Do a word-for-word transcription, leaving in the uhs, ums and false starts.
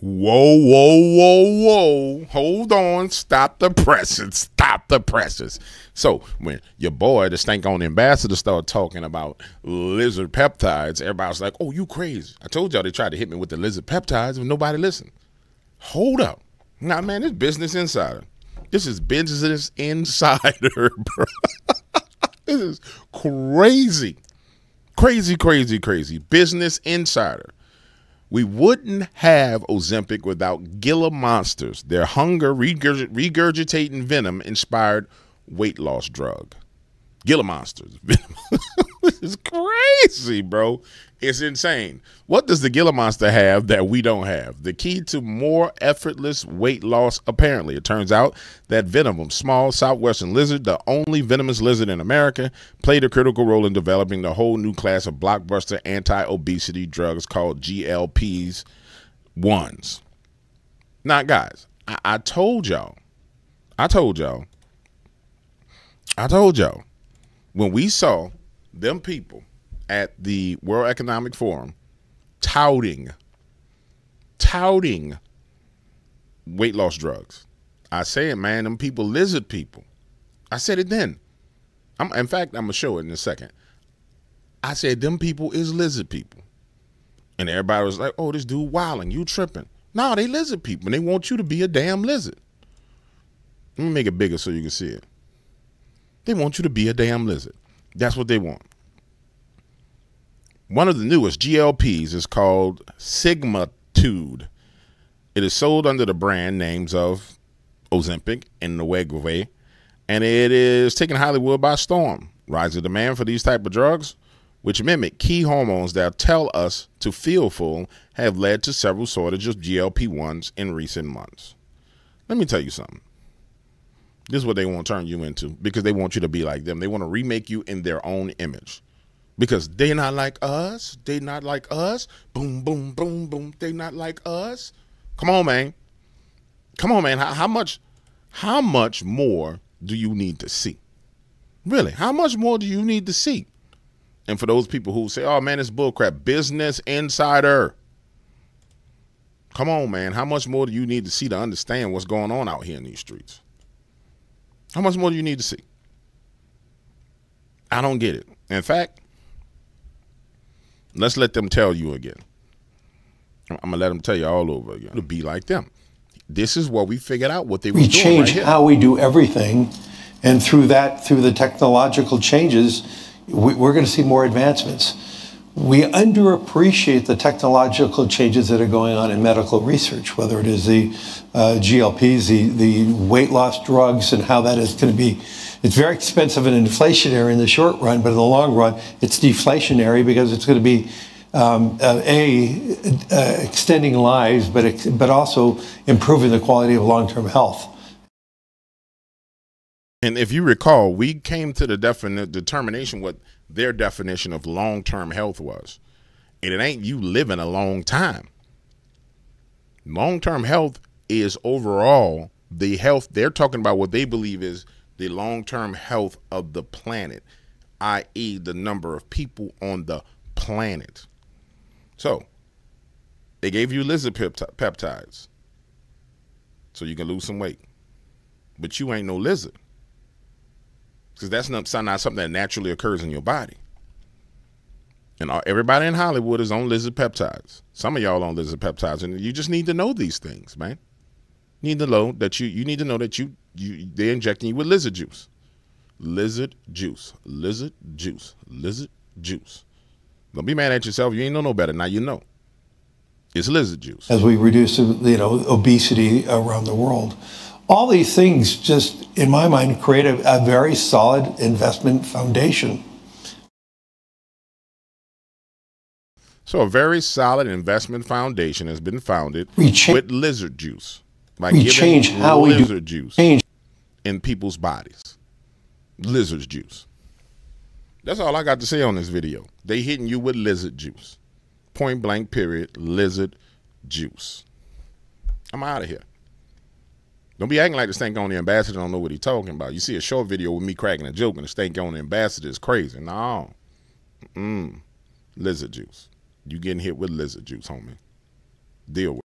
Whoa, whoa, whoa, whoa. Hold on. Stop the presses. Stop the presses. So when your boy, the stank-on ambassador, started talking about lizard peptides, everybody was like, oh, you crazy. I told y'all they tried to hit me with the lizard peptides and nobody listened. Hold up. Nah, man, this Business Insider. This is Business Insider, bro. This is crazy. Crazy, crazy, crazy. Business Insider. We wouldn't have Ozempic without Gila Monsters, their hunger regurg regurgitating venom-inspired weight loss drug. Gila Monsters. This is crazy, bro. It's insane. What does the Gila Monster have that we don't have? The key to more effortless weight loss, apparently. It turns out that venom, small southwestern lizard, the only venomous lizard in America, played a critical role in developing the whole new class of blockbuster anti-obesity drugs called G L P s. Now, guys, I, I told y'all, I told y'all, I told y'all, when we saw them people at the World Economic Forum touting, touting weight loss drugs. I say it, man, them people lizard people. I said it then. I'm, in fact, I'm going to show it in a second. I said them people is lizard people. And everybody was like, oh, this dude wilding, you tripping. No, they lizard people, and they want you to be a damn lizard. Let me make it bigger so you can see it. They want you to be a damn lizard. That's what they want. One of the newest G L Ps is called semaglutide. It is sold under the brand names of Ozempic and Wegovy, and it is taking Hollywood by storm. Rising demand for these type of drugs, which mimic key hormones that tell us to feel full, have led to several shortages of G L P ones in recent months. Let me tell you something. This is what they want to turn you into, because they want you to be like them. They want to remake you in their own image. Because they not like us. They not like us. Boom, boom, boom, boom. They not like us. Come on, man. Come on, man. How, how much, how much more do you need to see? Really, how much more do you need to see? And for those people who say, oh, man, it's bullcrap. Business Insider. Come on, man. How much more do you need to see to understand what's going on out here in these streets? How much more do you need to see? I don't get it. In fact, let's let them tell you again. I'm going to let them tell you all over again. To be like them. This is what we figured out what they were doing. We change how we do everything. And through that, through the technological changes, we, we're going to see more advancements. We underappreciate the technological changes that are going on in medical research, whether it is the uh, G L Ps, the, the weight loss drugs, and how that is going to be. It's very expensive and inflationary in the short run, but in the long run, it's deflationary because it's going to be, um, uh, A, uh, extending lives, but, ex but also improving the quality of long-term health. And if you recall, we came to the definite determination what their definition of long-term health was. And it ain't you living a long time. Long-term health is overall the health they're talking about, what they believe is the long-term health of the planet, that is the number of people on the planet. So they gave you lizard peptides so you can lose some weight, but you ain't no lizard, because that's not, not something that naturally occurs in your body. And everybody in Hollywood is on lizard peptides. Some of y'all on lizard peptides, and you just need to know these things, man. You need to know that you, you need to know that you, You, they're injecting you with lizard juice, lizard juice, lizard juice, lizard juice. Don't be mad at yourself. You ain't know no better. Now you know. It's lizard juice. As we reduce, you know, obesity around the world, all these things just, in my mind, create a, a very solid investment foundation. So a very solid investment foundation has been founded with lizard juice. By we giving change how we lizard do juice change. in people's bodies. Lizard juice. That's all I got to say on this video. They hitting you with lizard juice. Point blank period. Lizard juice. I'm out of here. Don't be acting like the stank-on ambassador don't know what he's talking about. You see a short video with me cracking a joke and the stank-on ambassador is crazy. No. Mm-mm. Lizard juice. You getting hit with lizard juice, homie. Deal with it.